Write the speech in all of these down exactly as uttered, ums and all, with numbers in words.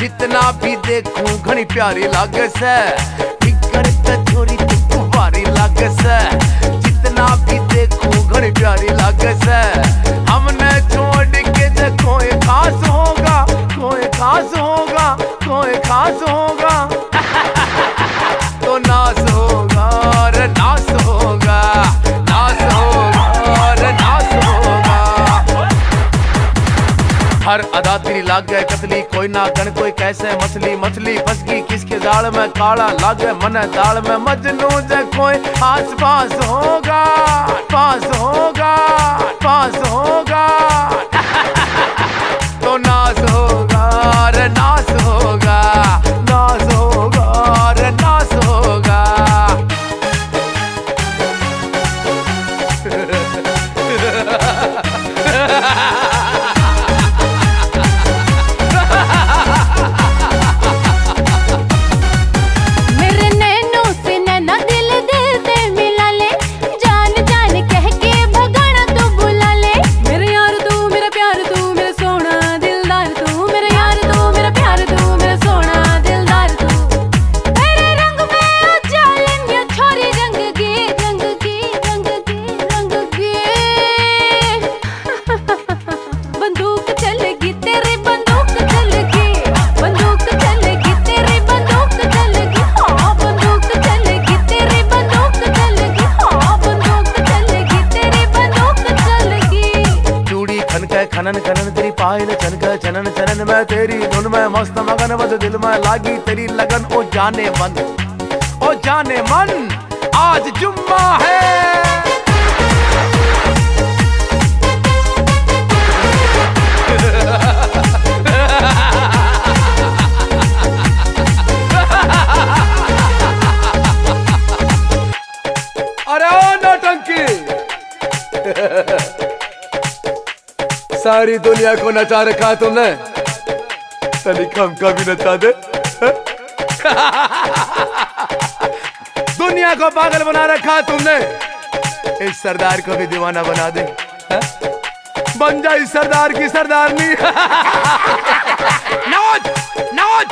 जितना भी देखूं घनी प्यारी लागस है, बिगड़ त छोरी तू कुवारी लागस है। जितना भी देखूं घनी प्यारी लागस है, हमने छोड़ के तो कोई खास होगा, कोई खास होगा, कोई खास होगा, तो नास होगा रे नास होगा, नास होगा रे नास होगा। हर अदा तेरी लाग गए कतली, कोई ना गण कोई कैसे मछली। मछली फस गई किसके जाल में, काला लाग मन दाल में। मजनू जे कोई आस पास होगा, पास होगा, पास होगा, तो नास होगा रे नास होगा, नास होगा रे नास होगा। खनन खनन तेरी पायल छनका चनन चनन में, तेरी धुन में मस्त मगन बस दिल में लागी तेरी लगन। ओ जाने मन, ओ जाने मन, आज जुम्मा है, अरे ओ नौटंकी। सारी दुनिया को नचा रखा तुमने, तनिक हमका भी नचा दे। दुनिया को पागल बना रखा तुमने, इस सरदार को भी दीवाना बना दे। बन जा इस सरदार की सरदारनी। नौज नौज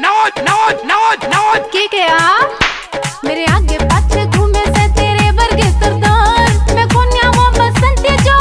नौज नौज नौज नौज की क्या मेरे आगे पाछे घूमे से तेरे वर्गे सरदार। मैं कोन्या वो बसंती जो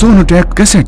सोनोटेक कैसे।